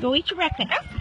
Deutsch Reckoner